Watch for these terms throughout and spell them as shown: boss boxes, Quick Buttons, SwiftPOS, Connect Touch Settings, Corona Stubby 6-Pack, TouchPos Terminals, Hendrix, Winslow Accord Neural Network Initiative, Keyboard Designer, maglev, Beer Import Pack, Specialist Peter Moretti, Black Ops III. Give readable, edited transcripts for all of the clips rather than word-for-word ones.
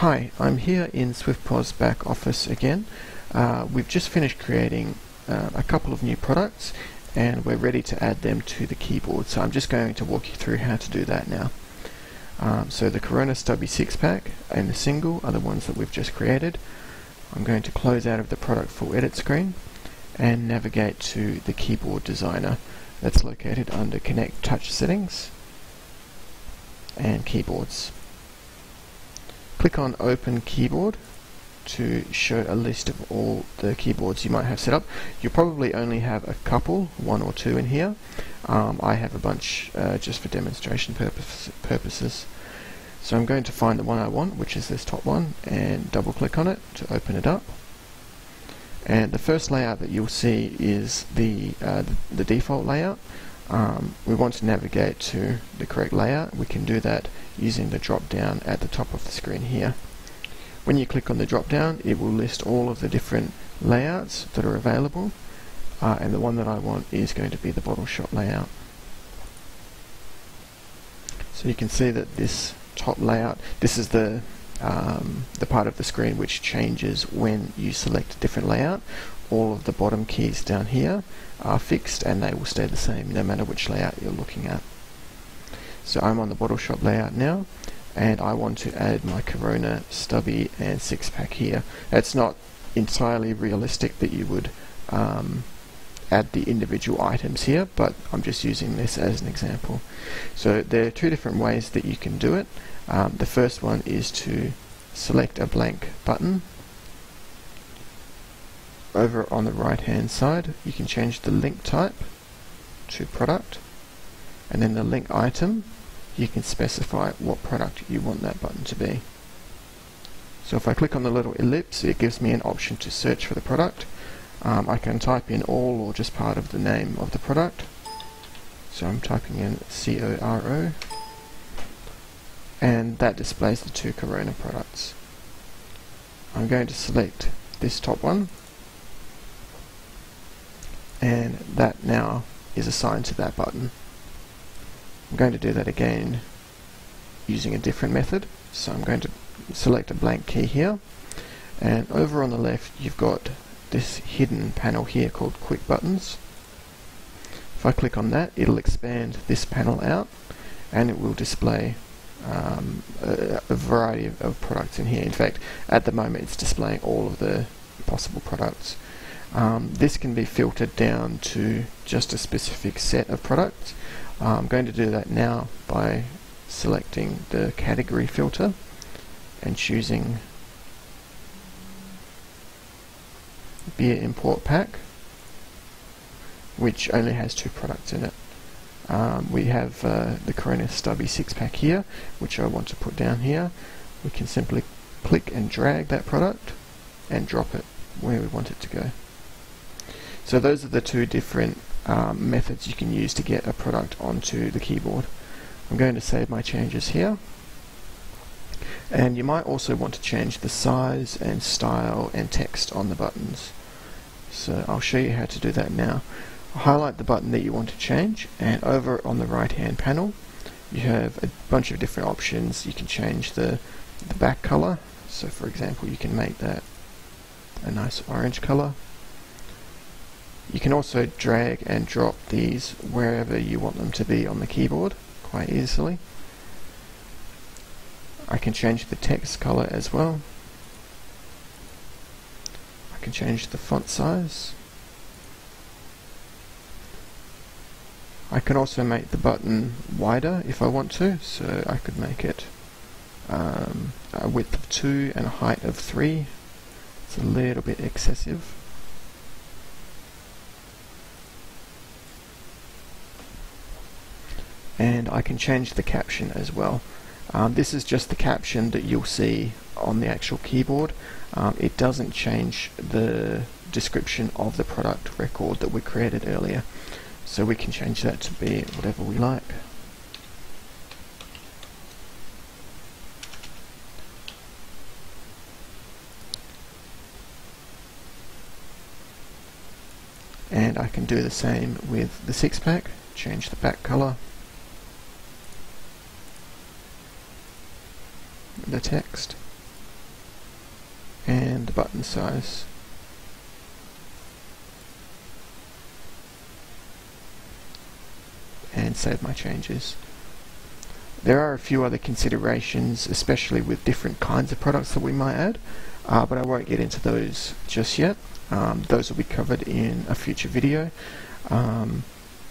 Hi, I'm here in SwiftPOS back office again. We've just finished creating a couple of new products and we're ready to add them to the keyboard. So I'm just going to walk you through how to do that now. So the Corona Stubby 6-Pack and the single are the ones that we've just created. I'm going to close out of the product full edit screen and navigate to the Keyboard Designer that's located under Connect Touch Settings and Keyboards. Click on Open Keyboard to show a list of all the keyboards you might have set up. You'll probably only have a couple, one or two in here. I have a bunch just for demonstration purposes. So I'm going to find the one I want, which is this top one, and double click on it to open it up. And the first layout that you'll see is the default layout. We want to navigate to the correct layout. We can do that using the drop down at the top of the screen here. When you click on the drop down, it will list all of the different layouts that are available, and the one that I want is going to be the bottle shot layout. So you can see that this top layout, this is the part of the screen which changes when you select a different layout. All of the bottom keys down here are fixed and they will stay the same no matter which layout you're looking at. So I'm on the bottle shop layout now, and I want to add my Corona Stubby and 6-Pack here. It's not entirely realistic that you would add the individual items here, but I'm just using this as an example. So there are two different ways that you can do it. The first one is to select a blank button. Over on the right hand side you can change the link type to product, and then the link item you can specify what product you want that button to be. So if I click on the little ellipse, it gives me an option to search for the product. I can type in all or just part of the name of the product. So I'm typing in CORO, and that displays the two Corona products. I'm going to select this top one, and that now is assigned to that button. I'm going to do that again using a different method. So I'm going to select a blank key here, and over on the left you've got this hidden panel here called Quick Buttons. If I click on that, it'll expand this panel out and it will display a variety of products in here. In fact, at the moment it's displaying all of the possible products. This can be filtered down to just a specific set of products. I'm going to do that now by selecting the category filter and choosing Beer Import Pack, which only has two products in it. We have the Corona Stubby 6-Pack here, which I want to put down here. We can simply click and drag that product and drop it where we want it to go. So those are the two different methods you can use to get a product onto the keyboard. I'm going to save my changes here, and you might also want to change the size and style and text on the buttons. So I'll show you how to do that now. Highlight the button that you want to change, and over on the right hand panel you have a bunch of different options. You can change the back color. So for example, you can make that a nice orange color. You can also drag and drop these wherever you want them to be on the keyboard quite easily. I can change the text color as well. I can change the font size. I can also make the button wider if I want to, so I could make it a width of 2 and a height of 3. It's a little bit excessive. And I can change the caption as well. This is just the caption that you'll see on the actual keyboard. It doesn't change the description of the product record that we created earlier. So we can change that to be whatever we like. And I can do the same with the 6-Pack, change the back color, the text, and the button size. And save my changes. There are a few other considerations, especially with different kinds of products that we might add, but I won't get into those just yet. Those will be covered in a future video.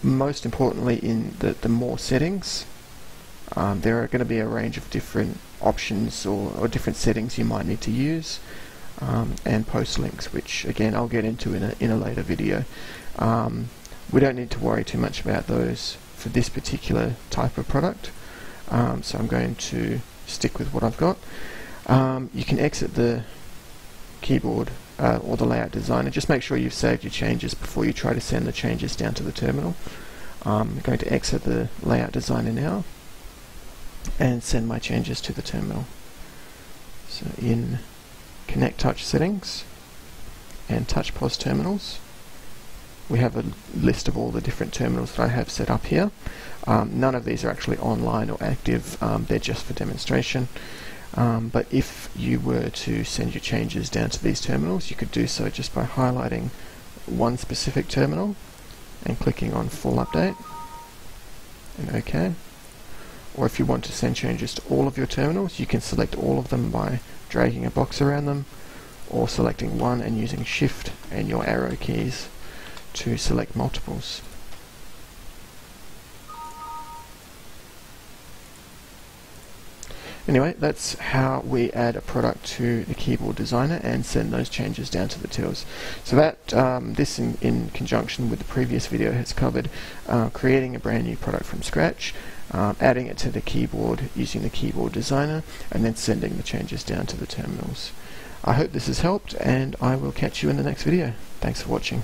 Most importantly, in the more settings, there are going to be a range of different options or different settings you might need to use, and post links, which again I'll get into in a later video. We don't need to worry too much about those for this particular type of product, so I'm going to stick with what I've got. You can exit the keyboard or the layout designer. Just make sure you've saved your changes before you try to send the changes down to the terminal. I'm going to exit the layout designer now and send my changes to the terminal. So in Connect Touch Settings and TouchPos Terminals, we have a list of all the different terminals that I have set up here. None of these are actually online or active, they're just for demonstration. But if you were to send your changes down to these terminals, you could do so just by highlighting one specific terminal and clicking on Full Update and OK. Or if you want to send changes to all of your terminals, you can select all of them by dragging a box around them, or selecting one and using Shift and your arrow keys to select multiples. Anyway, that's how we add a product to the Keyboard Designer and send those changes down to the tills. So that this, in conjunction with the previous video, has covered creating a brand new product from scratch, adding it to the keyboard using the Keyboard Designer, and then sending the changes down to the terminals. I hope this has helped, and I will catch you in the next video. Thanks for watching.